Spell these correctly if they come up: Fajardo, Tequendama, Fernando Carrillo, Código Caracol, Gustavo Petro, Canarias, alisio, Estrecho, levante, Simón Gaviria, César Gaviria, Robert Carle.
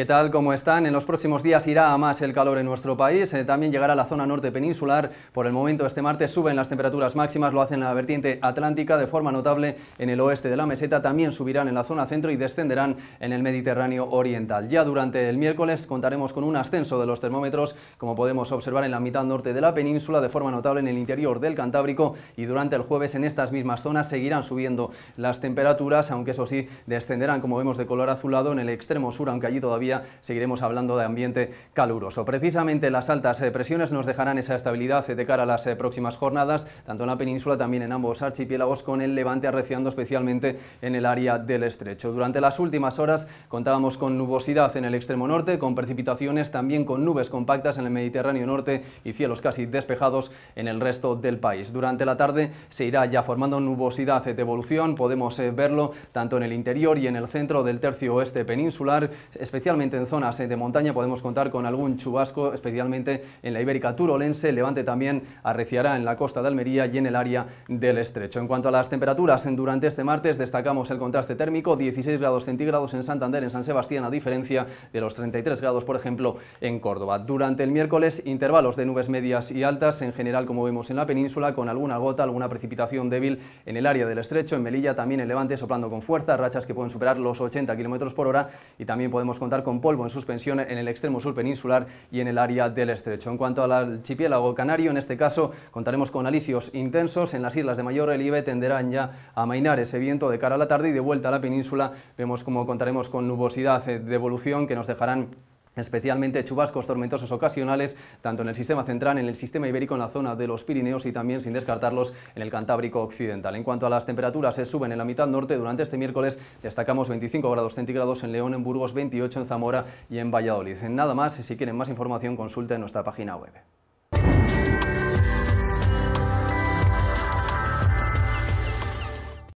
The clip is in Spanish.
¿Qué tal? ¿Cómo están? En los próximos días irá a más el calor en nuestro país, también llegará a la zona norte peninsular. Por el momento este martes suben las temperaturas máximas, lo hacen en la vertiente atlántica de forma notable en el oeste de la meseta, también subirán en la zona centro y descenderán en el Mediterráneo oriental. Ya durante el miércoles contaremos con un ascenso de los termómetros, como podemos observar en la mitad norte de la península, de forma notable en el interior del Cantábrico, y durante el jueves en estas mismas zonas seguirán subiendo las temperaturas, aunque eso sí descenderán, como vemos de color azulado, en el extremo sur, aunque allí todavía seguiremos hablando de ambiente caluroso. Precisamente las altas presiones nos dejarán esa estabilidad de cara a las próximas jornadas, tanto en la península, también en ambos archipiélagos, con el levante arreciando especialmente en el área del estrecho. Durante las últimas horas contábamos con nubosidad en el extremo norte, con precipitaciones, también con nubes compactas en el Mediterráneo norte y cielos casi despejados en el resto del país. Durante la tarde se irá ya formando nubosidad de evolución, podemos verlo tanto en el interior y en el centro del tercio oeste peninsular, especialmente en zonas de montaña podemos contar con algún chubasco, especialmente en la Ibérica turolense. El levante también arreciará en la costa de Almería y en el área del estrecho. En cuanto a las temperaturas, durante este martes destacamos el contraste térmico: 16 grados centígrados en Santander, en San Sebastián, a diferencia de los 33 grados, por ejemplo, en Córdoba. Durante el miércoles, intervalos de nubes medias y altas, en general, como vemos en la península, con alguna gota, alguna precipitación débil en el área del estrecho, en Melilla, también el levante soplando con fuerza, rachas que pueden superar los 80 km por hora, y también podemos contar con polvo en suspensión en el extremo sur peninsular y en el área del estrecho. En cuanto al archipiélago canario, en este caso contaremos con alisios intensos. En las islas de mayor relieve tenderán ya a amainar ese viento de cara a la tarde, y de vuelta a la península vemos como contaremos con nubosidad de evolución que nos dejarán especialmente chubascos tormentosos ocasionales, tanto en el sistema central, en el sistema ibérico, en la zona de los Pirineos y también, sin descartarlos, en el Cantábrico occidental. En cuanto a las temperaturas, se suben en la mitad norte. Durante este miércoles destacamos 25 grados centígrados en León, en Burgos, 28 en Zamora y en Valladolid. Nada más. Si quieren más información, consulten nuestra página web.